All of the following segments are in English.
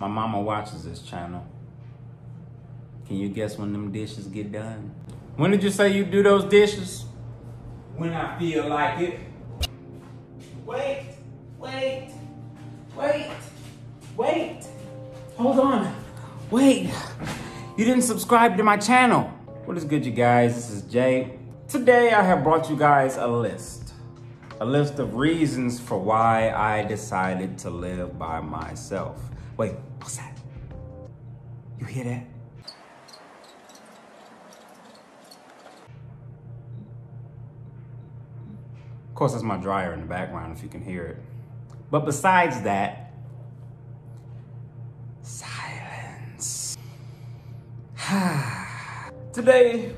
My mama watches this channel. Can you guess when them dishes get done? When did you say you do those dishes? When I feel like it. Wait, wait, wait, wait. Hold on, wait. You didn't subscribe to my channel. What is good, you guys? This is Jay. Today I have brought you guys a list of reasons for why I decided to live by myself. Wait, what's that? You hear that? Of course, that's my dryer in the background if you can hear it. But besides that, silence. Today,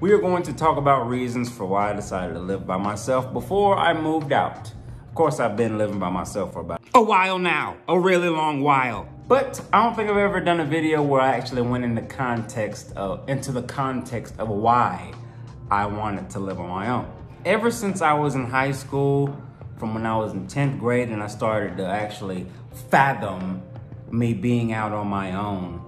we are going to talk about reasons for why I decided to live by myself before I moved out. Of course, I've been living by myself for about a while now, a really long while. But I don't think I've ever done a video where I actually went into the context of why I wanted to live on my own. Ever since I was in high school, from when I was in 10th grade and I started to actually fathom me being out on my own,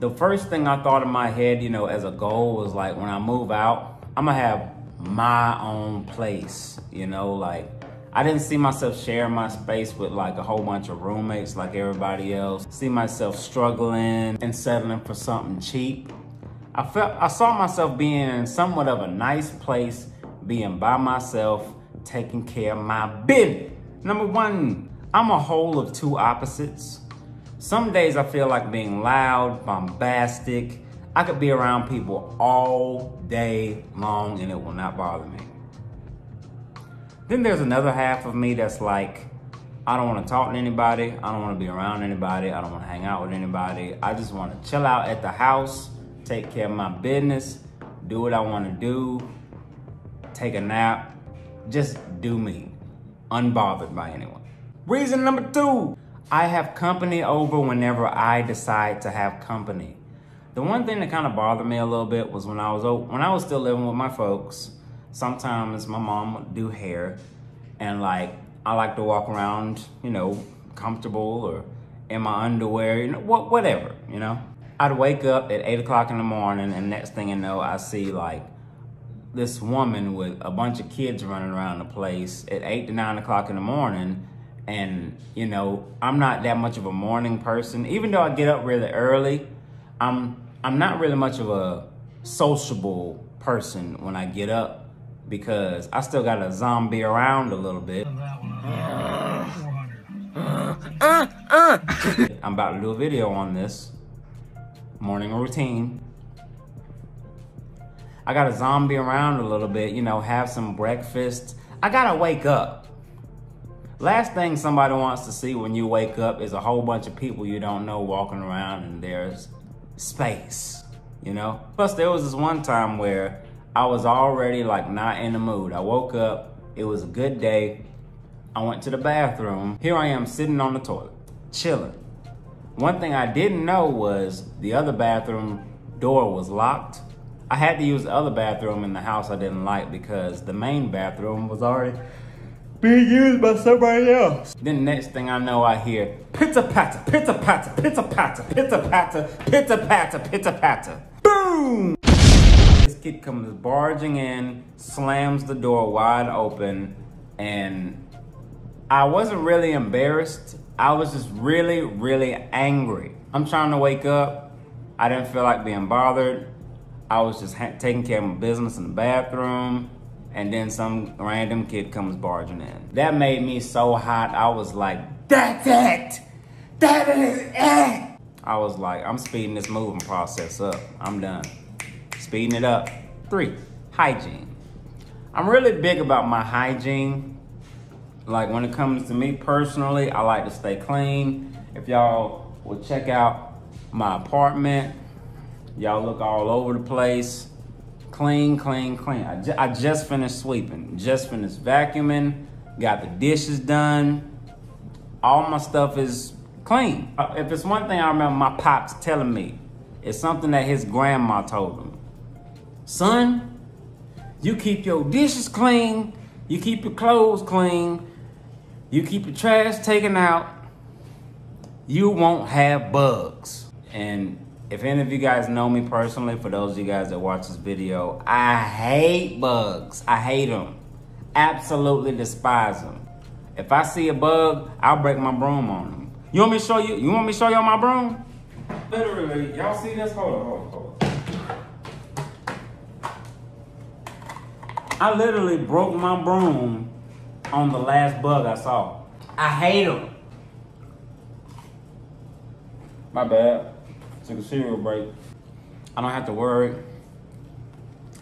the first thing I thought in my head, you know, as a goal was like, when I move out, I'm gonna have my own place, you know? Like, I didn't see myself sharing my space with like a whole bunch of roommates like everybody else. See myself struggling and settling for something cheap. I saw myself being in somewhat of a nice place, being by myself, taking care of my business. Number one, I'm a whole of two opposites. Some days I feel like being loud, bombastic. I could be around people all day long and it will not bother me. Then there's another half of me that's like, I don't want to talk to anybody. I don't want to be around anybody. I don't want to hang out with anybody. I just want to chill out at the house, take care of my business, do what I want to do, take a nap, just do me, unbothered by anyone. Reason number two. I have company over whenever I decide to have company. The one thing that kind of bothered me a little bit was when I was still living with my folks, sometimes my mom would do hair and like, I like to walk around, you know, comfortable or in my underwear, you know, whatever, you know? I'd wake up at 8 o'clock in the morning and next thing you know, I see like this woman with a bunch of kids running around the place at 8 to 9 o'clock in the morning. And, you know, I'm not that much of a morning person. Even though I get up really early, I'm not really much of a sociable person when I get up because I still got a zombie around a little bit. I'm about to do a video on this morning routine. I got a zombie around a little bit, you know, have some breakfast. I gotta wake up. Last thing somebody wants to see when you wake up is a whole bunch of people you don't know walking around and there's space, you know? Plus there was this one time where I was already like not in the mood. I woke up, it was a good day. I went to the bathroom. Here I am sitting on the toilet, chilling. One thing I didn't know was the other bathroom door was locked. I had to use the other bathroom in the house I didn't like because the main bathroom was already being used by somebody else. Then next thing I know, I hear pitter patter, pitter patter, pitter patter, pitter patter, pitter patter, pitter patter. Boom! This kid comes barging in, slams the door wide open, and I wasn't really embarrassed. I was just really, really angry. I'm trying to wake up. I didn't feel like being bothered. I was just taking care of my business in the bathroom. And then some random kid comes barging in. That made me so hot, I was like, that's it! That is it! I was like, I'm speeding this moving process up. I'm done. Speeding it up. 3, hygiene. I'm really big about my hygiene. Like when it comes to me personally, I like to stay clean. If y'all will check out my apartment, y'all look all over the place. Clean, clean, clean. I just finished sweeping, just finished vacuuming, got the dishes done. All my stuff is clean. If it's one thing I remember my pops telling me, it's something that his grandma told him. Son, you keep your dishes clean, you keep your clothes clean, you keep your trash taken out, you won't have bugs. And if any of you guys know me personally, for those of you guys that watch this video, I hate bugs. I hate them. Absolutely despise them. If I see a bug, I'll break my broom on them. You want me to show you? You want me to show y'all my broom? Literally, y'all see this? Hold on, hold on. I literally broke my broom on the last bug I saw. I hate them. My bad. Took a cereal break. I don't have to worry.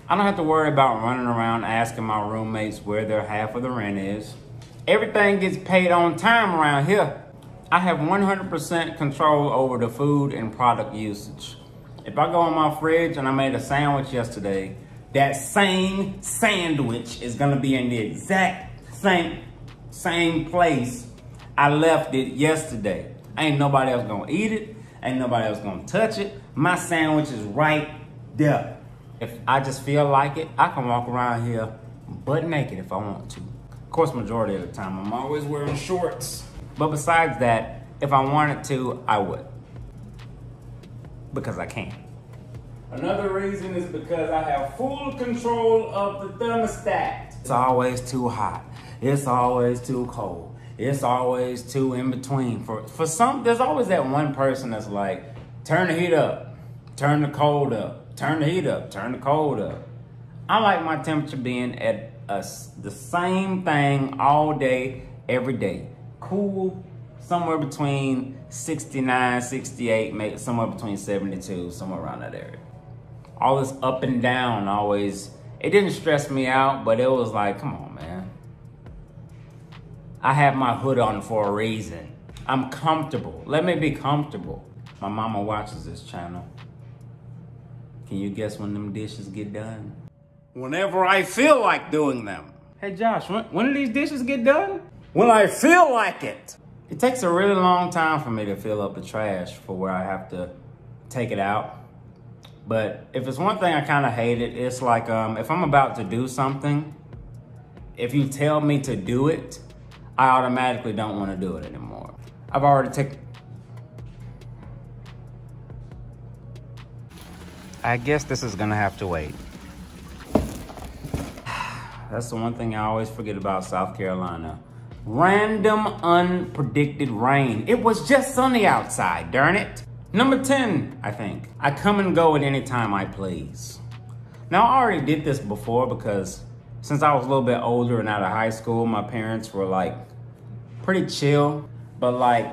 I don't have to worry about running around asking my roommates where their half of the rent is. Everything gets paid on time around here. I have 100% control over the food and product usage. If I go in my fridge and I made a sandwich yesterday, that same sandwich is gonna be in the exact same place I left it yesterday. Ain't nobody else gonna eat it. Ain't nobody else gonna touch it. My sandwich is right there. If I just feel like it, I can walk around here butt naked if I want to. Of course, majority of the time, I'm always wearing shorts. But besides that, if I wanted to, I would. Because I can. Another reason is because I have full control of the thermostat. It's always too hot. It's always too cold. It's always too in between. For some, there's always that one person that's like, turn the heat up, turn the cold up, turn the heat up, turn the cold up. I like my temperature being at the same thing all day, every day. Cool, somewhere between 69, 68, maybe somewhere between 72, somewhere around that area. All this up and down always, it didn't stress me out, but it was like, come on, man. I have my hood on for a reason. I'm comfortable. Let me be comfortable. My mama watches this channel. Can you guess when them dishes get done? Whenever I feel like doing them. Hey Josh, when do these dishes get done? When I feel like it. It takes a really long time for me to fill up the trash for where I have to take it out. But if it's one thing I kind of hate it, it's like if I'm about to do something, if you tell me to do it, I automatically don't want to do it anymore. I've already taken. I guess this is gonna have to wait. That's the one thing I always forget about South Carolina. Random, unpredicted rain. It was just sunny outside, darn it. Number 10, I think. I come and go at any time I please. Now, I already did this before because since I was a little bit older and out of high school, my parents were like pretty chill. But like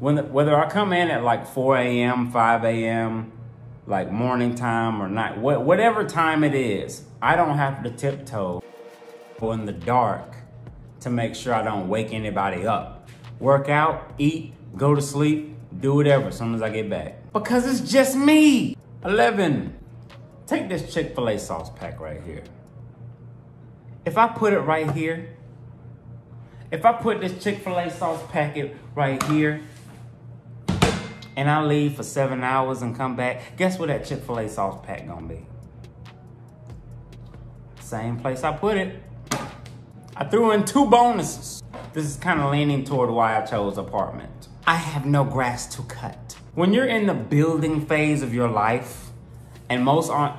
whether I come in at like 4 a.m., 5 a.m., like morning time or night, whatever time it is, I don't have to tiptoe in the dark to make sure I don't wake anybody up. Work out, eat, go to sleep, do whatever as soon as I get back. Because it's just me. 11, take this Chick-fil-A sauce pack right here. If I put it right here, if I put this Chick-fil-A sauce packet right here, and I leave for 7 hours and come back, guess where that Chick-fil-A sauce pack gonna be? Same place I put it. I threw in 2 bonuses. This is kind of leaning toward why I chose apartment. I have no grass to cut. When you're in the building phase of your life, and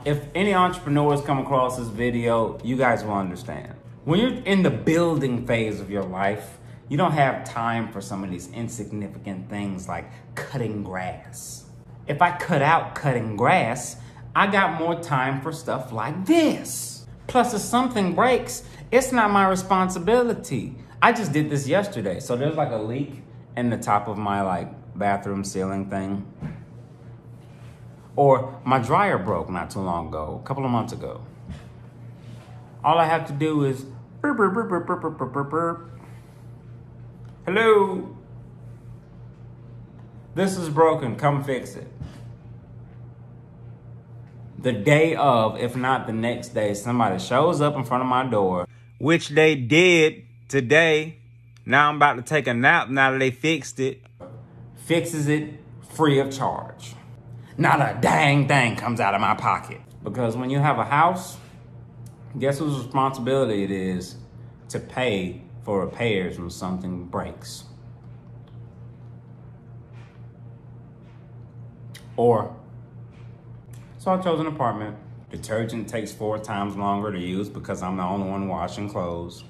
if any entrepreneurs come across this video, you guys will understand. When you're in the building phase of your life, you don't have time for some of these insignificant things like cutting grass. If I cut out cutting grass, I got more time for stuff like this. Plus, if something breaks, it's not my responsibility. I just did this yesterday. So there's like a leak in the top of my like bathroom ceiling thing. Or my dryer broke not too long ago, a couple of months ago. All I have to do is burp, burp, burp, burp, burp, burp, burp, burp, burp. Hello. This is broken, come fix it. The day of, if not the next day, somebody shows up in front of my door, which they did today. Now I'm about to take a nap now that they fixed it. Fixes it free of charge. Not a dang thing comes out of my pocket. Because when you have a house, guess whose responsibility it is to pay for repairs when something breaks? or. So I chose an apartment. Detergent takes 4 times longer to use because I'm the only one washing clothes.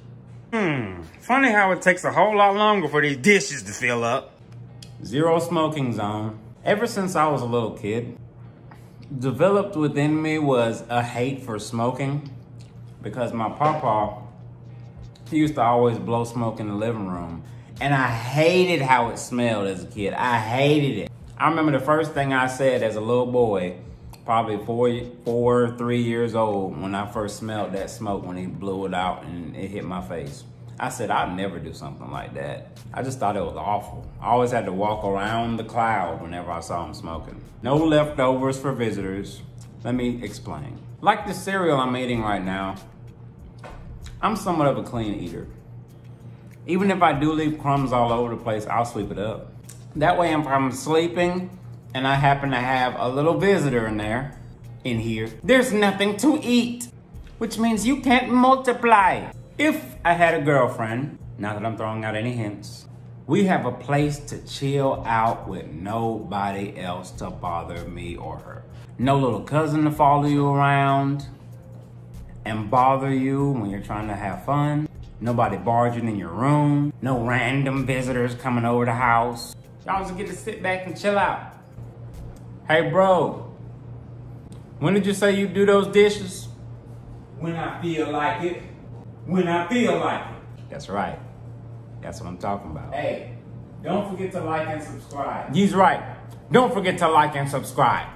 Funny how it takes a whole lot longer for these dishes to fill up. Zero smoking zone. Ever since I was a little kid, developed within me was a hate for smoking because my papa, he used to always blow smoke in the living room. And I hated how it smelled as a kid. I hated it. I remember the first thing I said as a little boy, probably three years old, when I first smelled that smoke when he blew it out and it hit my face. I said, I'd never do something like that. I just thought it was awful. I always had to walk around the cloud whenever I saw him smoking. No leftovers for visitors. Let me explain. Like the cereal I'm eating right now, I'm somewhat of a clean eater. Even if I do leave crumbs all over the place, I'll sweep it up. That way, if I'm sleeping and I happen to have a little visitor in here, there's nothing to eat, which means you can't multiply. If I had a girlfriend, not that I'm throwing out any hints, we have a place to chill out with nobody else to bother me or her. No little cousin to follow you around and bother you when you're trying to have fun. Nobody barging in your room. No random visitors coming over the house. Y'all just get to sit back and chill out. Hey bro, when did you say you do those dishes? When I feel like it. When I feel like it. That's right. That's what I'm talking about. Hey, don't forget to like and subscribe. He's right. Don't forget to like and subscribe.